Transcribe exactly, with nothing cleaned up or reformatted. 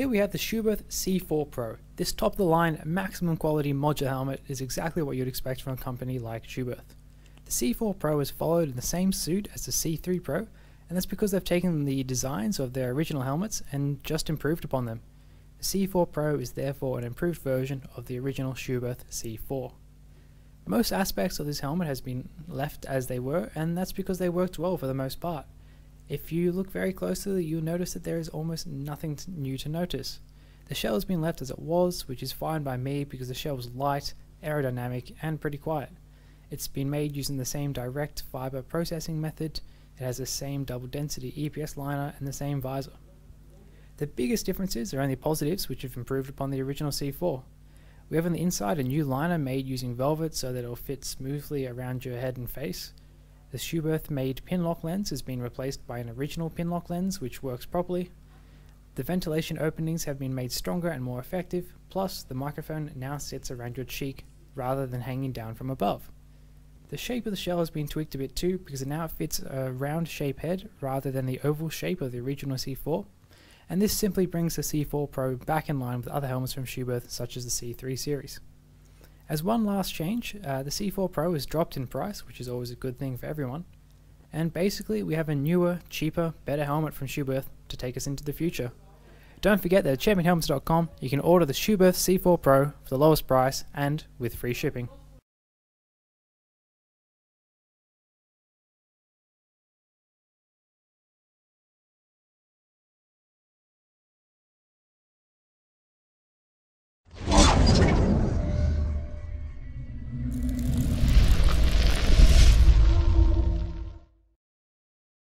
Here we have the Schuberth C four Pro. This top of the line maximum quality modular helmet is exactly what you'd expect from a company like Schuberth. The C four Pro is followed in the same suit as the C three Pro, and that's because they've taken the designs of their original helmets and just improved upon them. The C four Pro is therefore an improved version of the original Schuberth C four. Most aspects of this helmet has been left as they were, and that's because they worked well for the most part. If you look very closely, you'll notice that there is almost nothing new to notice. The shell has been left as it was, which is fine by me because the shell was light, aerodynamic, and pretty quiet. It's been made using the same direct fiber processing method. It has the same double density E P S liner and the same visor. The biggest differences are only positives, which have improved upon the original C four. We have on the inside a new liner made using velvet so that it will fit smoothly around your head and face. The Schuberth made Pinlock lens has been replaced by an original Pinlock lens which works properly. The ventilation openings have been made stronger and more effective, plus the microphone now sits around your cheek rather than hanging down from above. The shape of the shell has been tweaked a bit too because it now fits a round shape head rather than the oval shape of the original C four, and this simply brings the C four Pro back in line with other helmets from Schuberth such as the C three series. As one last change, uh, the C four Pro has dropped in price, which is always a good thing for everyone, and basically we have a newer, cheaper, better helmet from Schuberth to take us into the future. Don't forget that at champion helmets dot com you can order the Schuberth C four Pro for the lowest price and with free shipping.